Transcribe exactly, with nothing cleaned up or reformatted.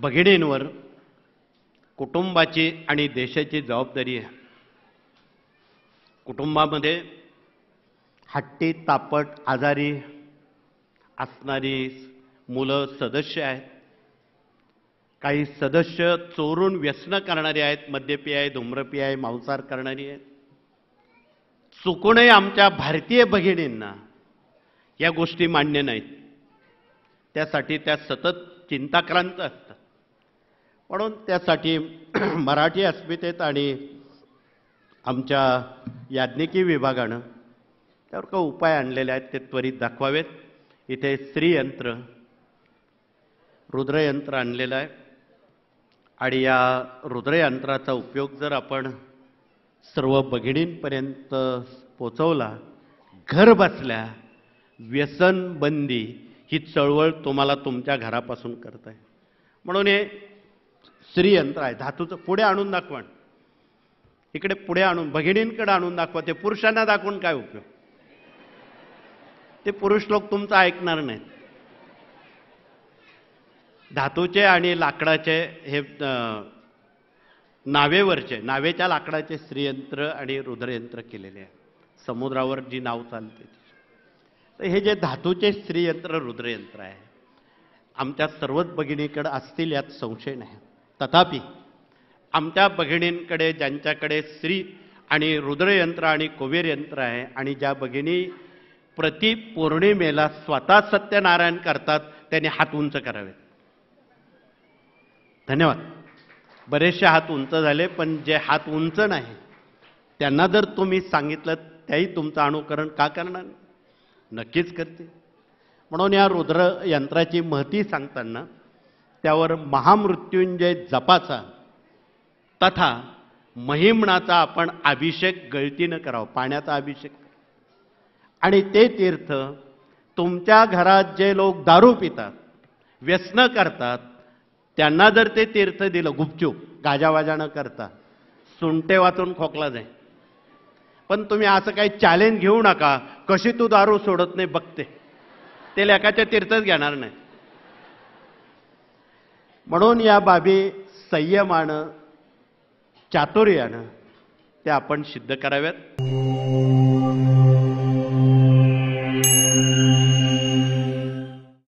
बगिणींवर कुटुंबाची आणि देशाची जबाबदारी आहे। कुटुंबामध्ये हट्टी तापट आजारी असणारी मुलं सदस्य आहेत। काही सदस्य चोरून व्यसन करणारी आहेत, मद्यपी आहे, धूम्रपी आहे, मांसाहार करणारी आहेत। चुकूनही आमच्या भारतीय भगिनींना या गोष्टी मान्य नाहीत, त्यासाठी त्या सतत चिंताक्रांत असतात। म्हणून त्यासाठी मराठी अस्मितेत आणि आमच्या याज्ञिकी विभागानं त्यावर काही उपाय आणलेले आहेत, ते त्वरित दाखवावेत। इथे स्त्रीयंत्र रुद्रयंत्र आणलेलं आहे आणि या रुद्रयंत्राचा उपयोग जर आपण सर्व भगिनींपर्यंत पोहोचवला, घर बसल्या व्यसनबंदी ही चळवळ तुम्हाला तुमच्या घरापासून करत आहे। म्हणून हे स्त्रीयंत्र आहे, धातूचं। पुढे आणून दाखवा, इकडे पुढे आणून भगिनींकडे आणून दाखवा। ते पुरुषांना दाखवून काय उपयोग, ते पुरुष लोक तुमचं ऐकणार नाहीत। धातूचे आणि लाकडाचे हे नावेवरचे, नावेच्या लाकडाचे स्त्रीयंत्र आणि रुद्रयंत्र केलेले आहे। समुद्रावर जी नाव चालते, तर हे जे धातूचे स्त्रीयंत्र रुद्रयंत्र आहे आमच्या सर्वच भगिनीकडे असतील यात संशय नाही। तथापि आमच्या भगिनींकडे ज्यांच्याकडे स्त्री आणि रुद्रयंत्र आणि कुबेरयंत्र आहे आणि ज्या भगिनी प्रति पौर्णिमेला स्वतः सत्यनारायण करतात, त्यांनी हात उंच करावेत। धन्यवाद। बरेचसे हात उंच झाले, पण जे हात उंच नाही त्यांना जर तुम्ही सांगितलं त्याही तुमचं अनुकरण का करणार? नक्कीच करते। म्हणून या रुद्रयंत्राची महती सांगताना त्यावर महामृत्युंजय जपाचा तथा महिम्नाचा आपण अभिषेक गळतीनं करावा, पाण्याचा अभिषेक। आणि ते तीर्थ तुमच्या घरात जे लोक दारू पितात, व्यसन करतात, त्यांना जर ते तीर्थ दिलं गुपचूप, गाजावाजा न करता, सुंटे वाचून खोकला जाईल। पण तुम्ही असं काही चॅलेंज घेऊ नका, कशी तू दारू सोडत नाही बघते, ते लेखाच्या तीर्थच घेणार नाही। म्हणून या बाबी संयमानं चातुर्यानं ते आपण सिद्ध कराव्यात।